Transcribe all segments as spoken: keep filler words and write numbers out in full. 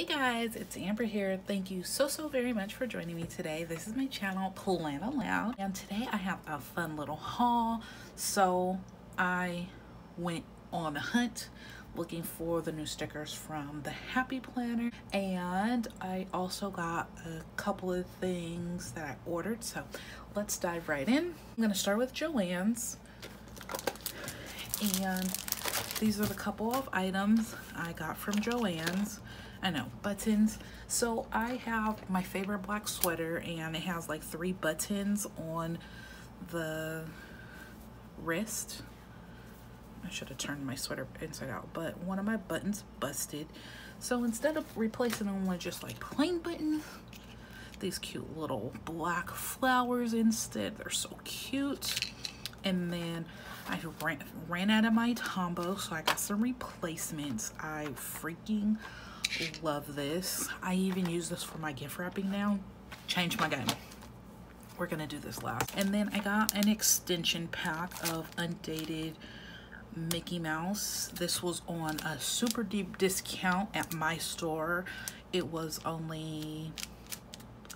Hey guys, it's Amber here. Thank you so so very much for joining me today. This is my channel, Plan Aloud, and today I have a fun little haul. So I went on a hunt looking for the new stickers from the Happy Planner, and I also got a couple of things that I ordered, so let's dive right in. I'm gonna start with Joann's, and these are the couple of items I got from Joann's. I know, buttons. So I have my favorite black sweater, and it has like three buttons on the wrist. I should have turned my sweater inside out, but one of my buttons busted. So instead of replacing them with just like plain buttons, these cute little black flowers instead. They're so cute. And then I ran, ran out of my Tombow, so I got some replacements. I freaking love this. I even use this for my gift wrapping now. Change my game. We're gonna do this last. And then I got an extension pack of undated Mickey Mouse. This was on a super deep discount at my store. It was only...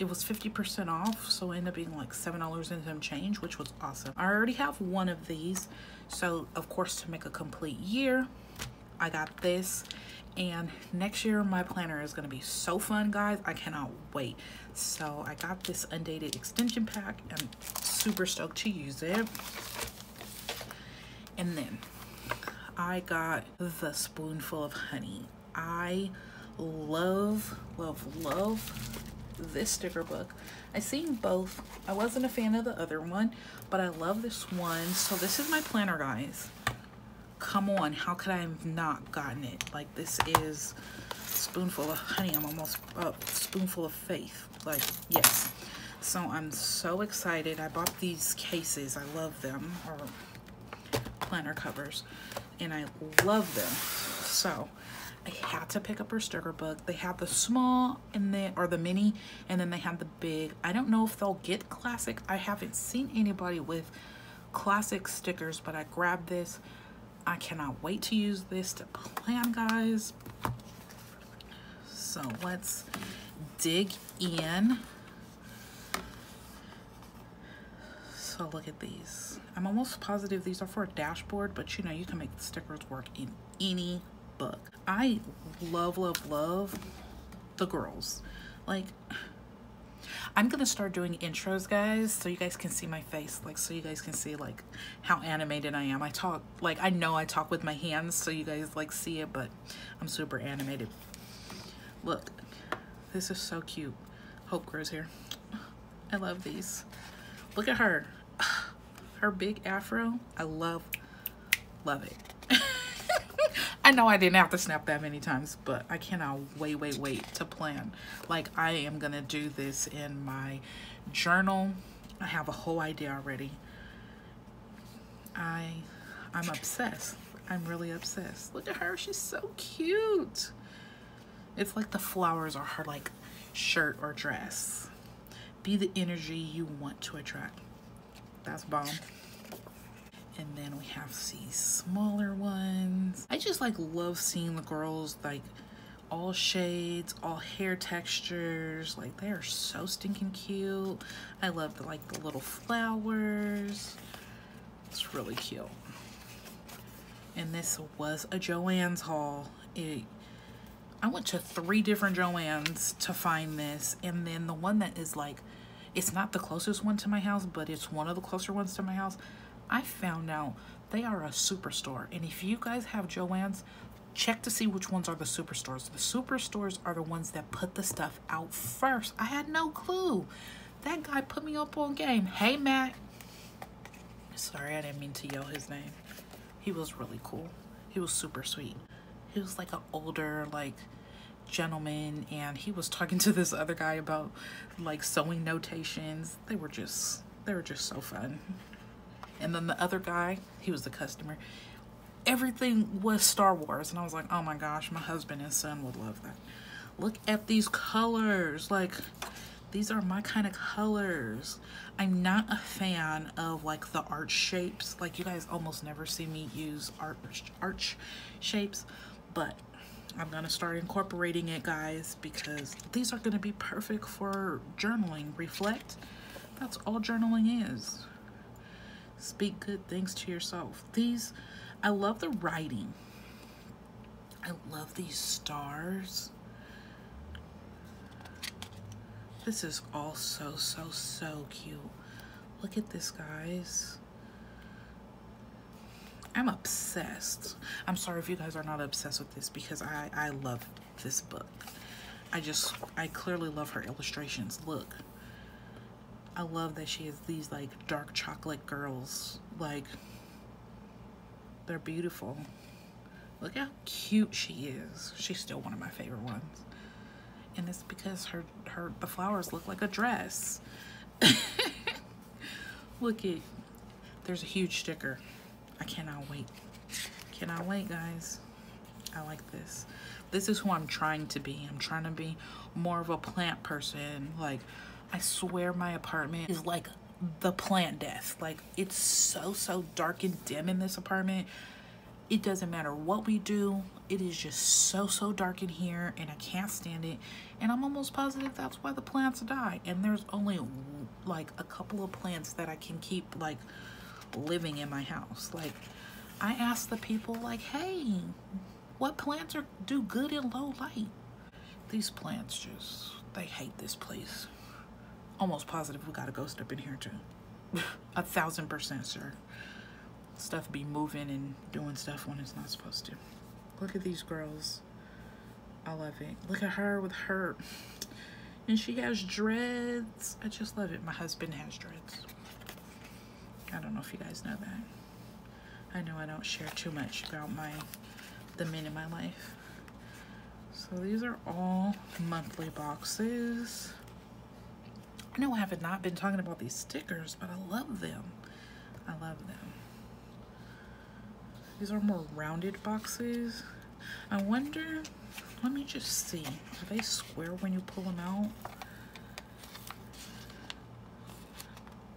It was fifty percent off, so it ended up being like seven dollars and some change, which was awesome. I already have one of these, so of course to make a complete year, I got this. And next year my planner is going to be so fun, guys. I cannot wait. So I got this undated extension pack. I'm super stoked to use it. And then I got the Spoonful of Honey. I love, love, love this sticker book. I seen both. I wasn't a fan of the other one, but I love this one. So this is my planner, guys. Come on, how could I have not gotten it? Like, this is Spoonful of Honey. I'm almost up. Oh, Spoonful of Faith. Like, yes. So I'm so excited. I bought these cases. I love them, or planner covers, and I love them. So I had to pick up her sticker book. They have the small and the or the mini, and then they have the big. I don't know if they'll get classic. I haven't seen anybody with classic stickers, but I grabbed this. I cannot wait to use this to plan, guys. So let's dig in. So look at these. I'm almost positive these are for a dashboard, but you know, you can make the stickers work in any book. I love, love, love the girls. Like, I'm gonna start doing intros, guys, so you guys can see my face, like, so you guys can see like how animated I am. I talk, like, I know I talk with my hands, so you guys like see it, but I'm super animated. Look, this is so cute. Hope grows here. I love these. Look at her, her big afro. I love, love it. I know I didn't have to snap that many times, but I cannot wait, wait, wait to plan. Like, I am gonna do this in my journal. I have a whole idea already. I, I'm obsessed. I'm really obsessed. Look at her, she's so cute. It's like the flowers are her like shirt or dress. Be the energy you want to attract. That's bomb. And then we have these smaller ones. I just like love seeing the girls, like all shades, all hair textures. Like, they are so stinking cute. I love the, like the little flowers. It's really cute. And this was a Joann's haul. It, I went to three different Joann's to find this. And then the one that is like, it's not the closest one to my house, but it's one of the closer ones to my house. I found out they are a superstore, and if you guys have Joann's, check to see which ones are the superstores. The superstores are the ones that put the stuff out first. I had no clue. That guy put me up on game. Hey, Matt. Sorry, I didn't mean to yell his name. He was really cool. He was super sweet. He was like an older, like, gentleman, and he was talking to this other guy about like sewing notations. They were just, they were just so fun. And then the other guy, he was the customer. Everything was Star Wars. And I was like, oh my gosh, my husband and son would love that. Look at these colors. Like, these are my kind of colors. I'm not a fan of like the arch shapes. Like, you guys almost never see me use arch, arch shapes. But I'm gonna start incorporating it, guys, because these are gonna be perfect for journaling. Reflect, that's all journaling is. Speak good things to yourself. These, I love the writing. I love these stars. This is all so, so, so cute. Look at this, guys. I'm obsessed. I'm sorry if you guys are not obsessed with this, because I, I love this book. I just, I clearly love her illustrations. Look, I love that she has these like dark chocolate girls. Like, they're beautiful. Look how cute she is. She's still one of my favorite ones. And it's because her, her the flowers look like a dress. Look at, there's a huge sticker. I cannot wait. Cannot wait, guys. I like this. This is who I'm trying to be. I'm trying to be more of a plant person. Like, I swear my apartment is like the plant death. Like, it's so, so dark and dim in this apartment. It doesn't matter what we do. It is just so, so dark in here, and I can't stand it. And I'm almost positive that's why the plants die. And there's only like a couple of plants that I can keep like living in my house. Like, I asked the people, like, hey, what plants are do good in low light? These plants just, they hate this place. Almost positive we got a ghost up in here too. A thousand percent, sir. Stuff be moving and doing stuff when it's not supposed to. Look at these girls. I love it. Look at her with her, and she has dreads. I just love it. My husband has dreads. I don't know if you guys know that. I know I don't share too much about my the men in my life. So these are all monthly boxes. I know I have not been talking about these stickers, but I love them. I love them. These are more rounded boxes. I wonder, let me just see. Are they square when you pull them out?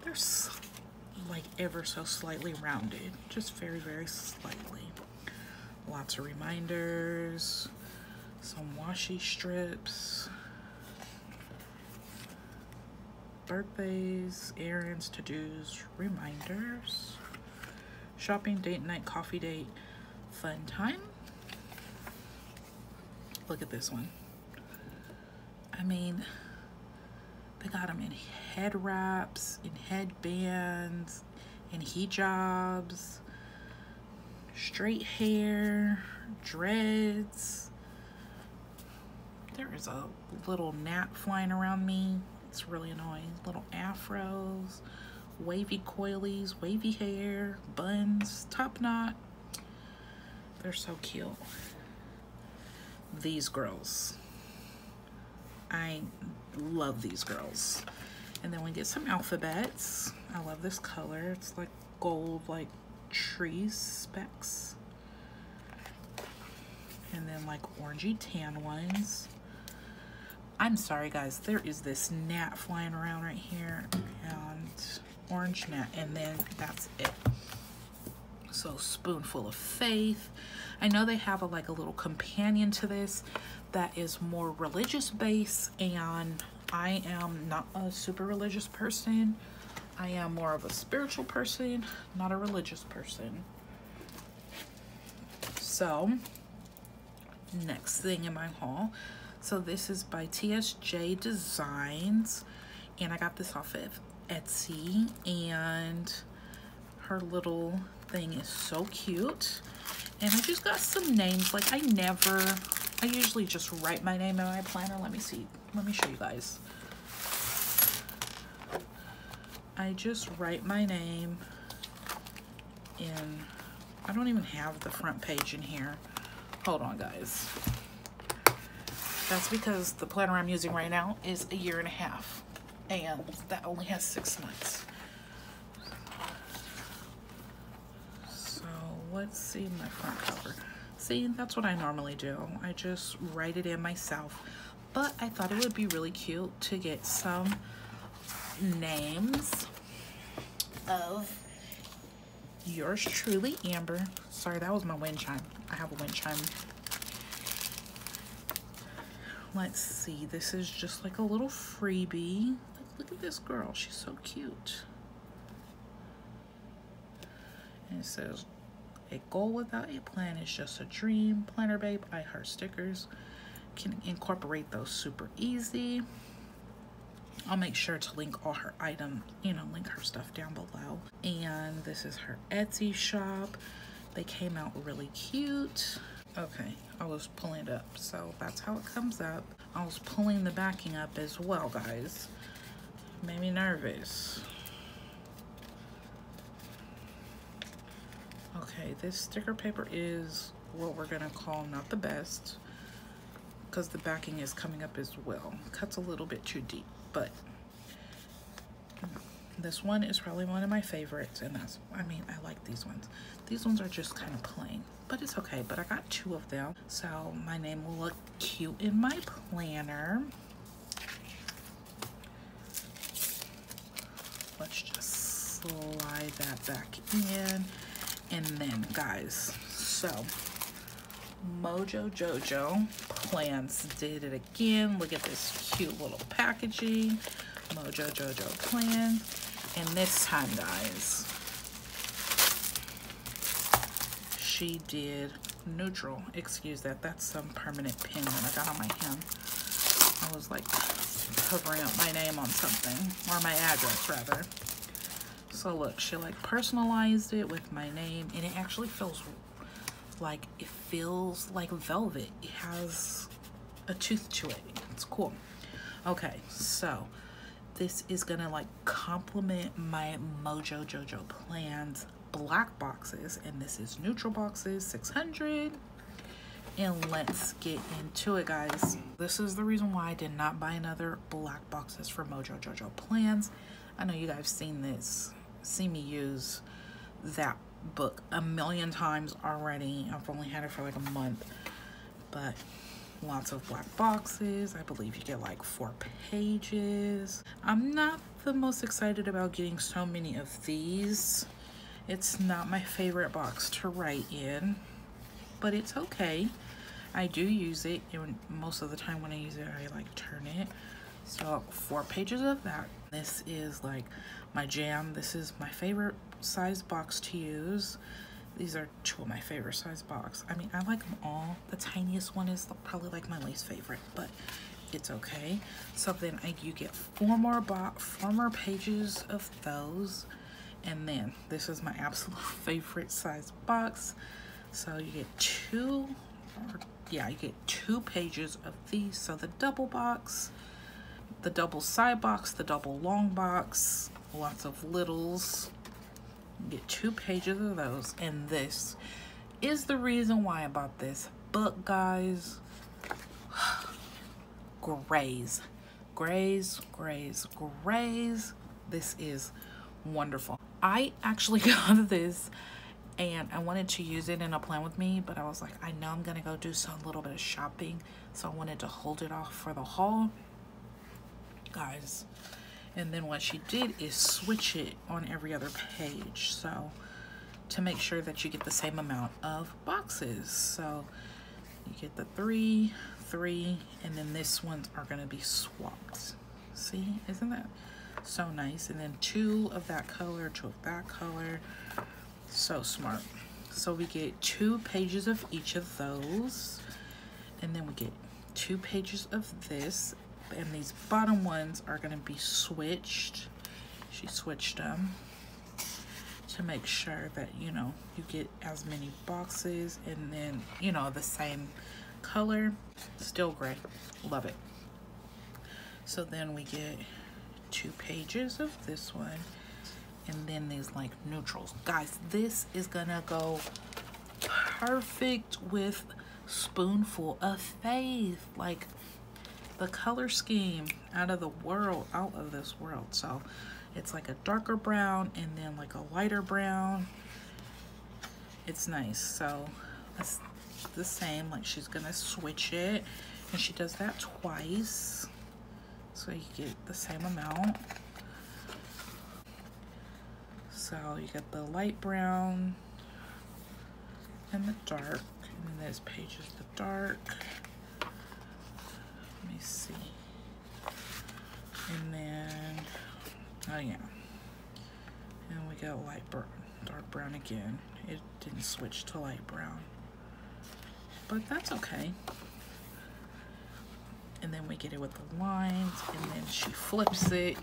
They're so, like ever so slightly rounded. Just very, very slightly. Lots of reminders. Some washi strips. Birthdays, errands, to-dos, reminders. Shopping, date night, coffee date, fun time. Look at this one. I mean, they got them in head wraps, in headbands, in hijabs, straight hair, dreads. There is a little gnat flying around me. It's really annoying. Little afros. Wavy coilies, wavy hair, buns, top knot. They're so cute. These girls. I love these girls. And then we get some alphabets. I love this color. It's like gold, like tree specks. And then like orangey tan ones. I'm sorry, guys. There is this gnat flying around right here. And orange net, and then that's it. So Spoonful of Faith. I know they have a like a little companion to this that is more religious based, and I am not a super religious person. I am more of a spiritual person, not a religious person. So next thing in my haul. So this is by T S J Designs, and I got this off of Etsy, and her little thing is so cute. And I just got some names. Like, I never, I usually just write my name in my planner. Let me see, let me show you guys. I just write my name in, I don't even have the front page in here. Hold on, guys. That's because the planner I'm using right now is a year and a half. And that only has six months. So let's see my front cover. See, that's what I normally do. I just write it in myself. But I thought it would be really cute to get some names of yours truly, Amber. Sorry, that was my wind chime. I have a wind chime. Let's see, this is just like a little freebie. Look at this girl, she's so cute. And it says, a goal without a plan is just a dream. Planner babe, I heart stickers. Can incorporate those super easy. I'll make sure to link all her item, you know, link her stuff down below. And this is her Etsy shop. They came out really cute. Okay, I was pulling it up, so that's how it comes up. I was pulling the backing up as well, guys. Made me nervous. Okay, this sticker paper is what we're gonna call not the best, because the backing is coming up as well. Cuts a little bit too deep, but this one is probably one of my favorites, and that's, I mean, I like these ones. These ones are just kind of plain, but it's okay. But I got two of them, so my name will look cute in my planner. Let's just slide that back in. And then, guys, so Mojo Jojo Plans did it again. Look at this cute little packaging. Mojo Jojo Plans. And this time, guys, she did neutral. Excuse that. That's some permanent pin that I got on my hand. I was like covering up my name on something, or my address rather. So look, she like personalized it with my name, and it actually feels like, it feels like velvet. It has a tooth to it. It's cool. Okay, so this is gonna like complement my Mojo Jojo Plans black boxes, and this is neutral boxes six hundred. And let's get into it, guys. This is the reason why I did not buy another black boxes for Mojo Jojo Plans. I know you guys have seen this. See me use that book a million times already. I've only had it for like a month, but lots of black boxes. I believe you get like four pages. I'm not the most excited about getting so many of these. It's not my favorite box to write in, but it's okay. I do use it, and most of the time when I use it, I like turn it. So four pages of that. This is like my jam. This is my favorite size box to use. These are two of my favorite size box. I mean, I like them all. The tiniest one is probably like my least favorite, but it's okay. So then I, you get four more box, four more pages of those. And then this is my absolute favorite size box. So you get two, or, yeah, you get two pages of these. So the double box, the double side box, the double long box, lots of littles. You get two pages of those, and this is the reason why I bought this book, guys. Grays, grays, grays, grays. This is wonderful. I actually got this, and I wanted to use it in a plan with me, but I was like, I know I'm gonna go do some little bit of shopping, so I wanted to hold it off for the haul, guys. And then what she did is switch it on every other page, so to make sure that you get the same amount of boxes. So you get the three, three, and then this ones are gonna be swapped. See, isn't that so nice? And then two of that color, two of that color. So smart. So we get two pages of each of those, and then we get two pages of this. And these bottom ones are going to be switched. She switched them to make sure that, you know, you get as many boxes, and then, you know, the same color. Still great. Love it. So then we get two pages of this one, and then these like neutrals. Guys, this is going to go perfect with Spoonful of Faith. Like, the color scheme out of the world, out of this world. So it's like a darker brown and then like a lighter brown. It's nice. So that's the same, like she's gonna switch it, and she does that twice, so you get the same amount. So you get the light brown and the dark, and then this page is the dark. me see. And then, oh yeah. And we got light brown, dark brown again. It didn't switch to light brown, but that's okay. And then we get it with the lines, and then she flips it.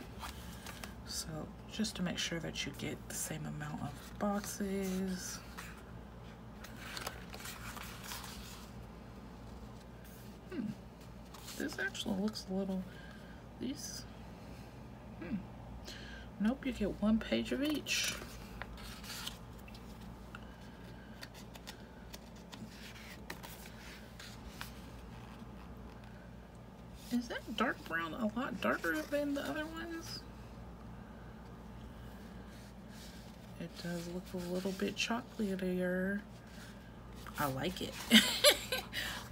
So just to make sure that you get the same amount of boxes. Hmm. This actually looks a little, these, hmm. Nope, you get one page of each. Is that dark brown a lot darker than the other ones? It does look a little bit chocolatier. I like it.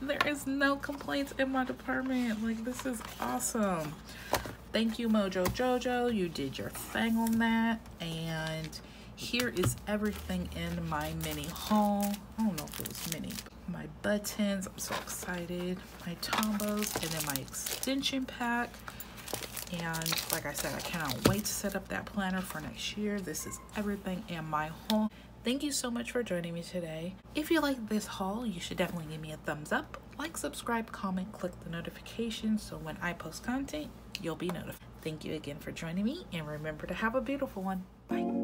There is no complaints in my department. Like, this is awesome. Thank you, Mojo Jojo. You did your thing on that. And here is everything in my mini haul. I don't know if it was mini. My buttons, I'm so excited. My Tombows, and then my extension pack. And like I said, I cannot wait to set up that planner for next year. This is everything in my haul. Thank you so much for joining me today. If you like this haul, you should definitely give me a thumbs up. Like, subscribe, comment, click the notifications so when I post content, you'll be notified. Thank you again for joining me, and remember to have a beautiful one. Bye.